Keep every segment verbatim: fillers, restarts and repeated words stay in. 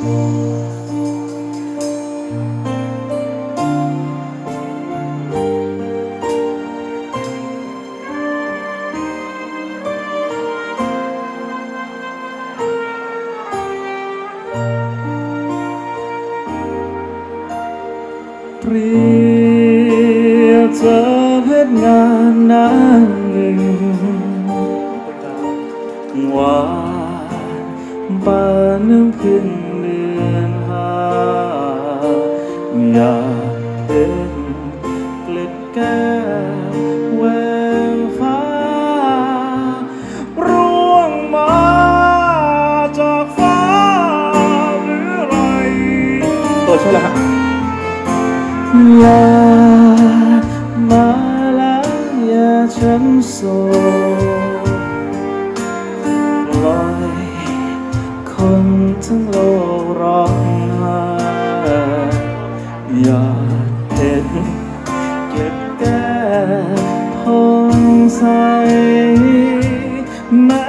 เปรียบเธอเพื่องานนั้นหนึ่งหวานปานน้ำพึ่งเดือนห้าอยากเห็นเกล็ดแก้วแววฟ้าร่วงมาจากฟ้าหรือไรตัวช่วยละครับลามาลายาฉันโศกลอยคนทั้งโลกร้องไห้อยากเห็นเก็บแก้พองใสแม้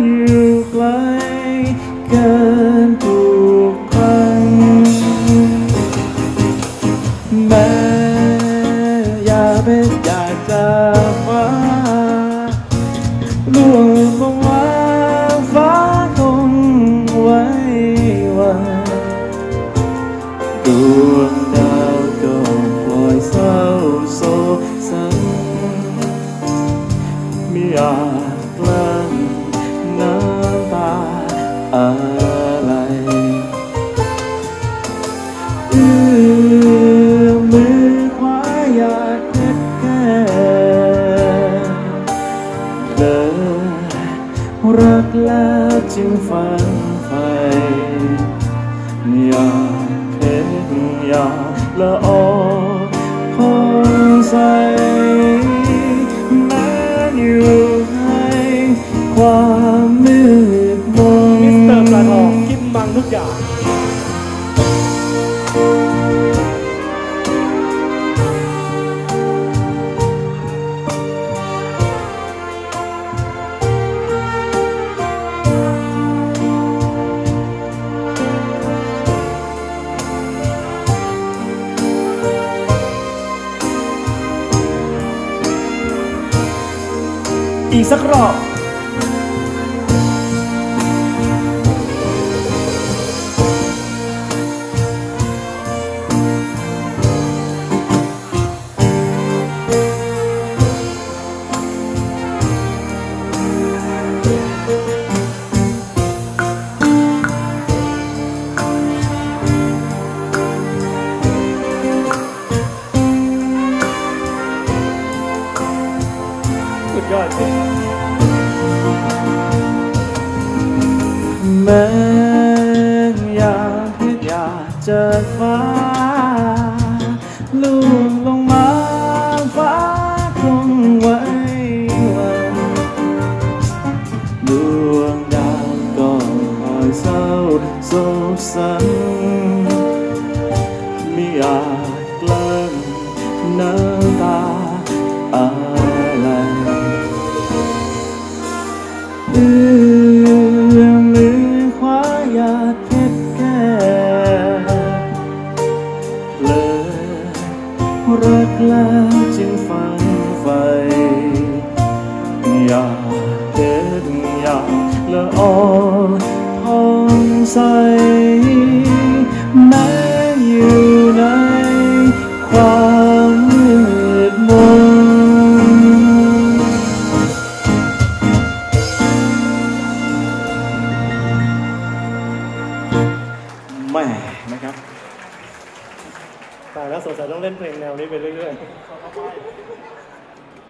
อยู่ไกลเกินตัวอยากเป็นอยากจะฟ้าล่วงลงมาฟ้าคงไว้วันดวงดาวก็ปล่อยเศร้าโศกสันไม่อาจกลั้นน้ำตาอะไรรักแล้วจึงฝันไฟอยากเห็นอยากละออคงใสแม้อยู่ให้ความมืดมนมิสเตอร์ปลาทองกินมังทุกอย่างอีกสักรอบแม้อยากคิดอยากเจอฟ้าล่วงลงมาฟ้าคงไว้วันดวงดาวก็คอยเศร้าโศกสันไม่อาจกลั้นน้ำตาอะไรเรื่องหรือคว้าอยากเก็บแก้เลยรักแล้วจึงฝันไฟอยากเห็นอยากละออพองใสแม้อยู่ในความมืดมนนะครับแต่แล้วสงสัยต้องเล่นเพลงแนวนี้ไปเรื่อยๆ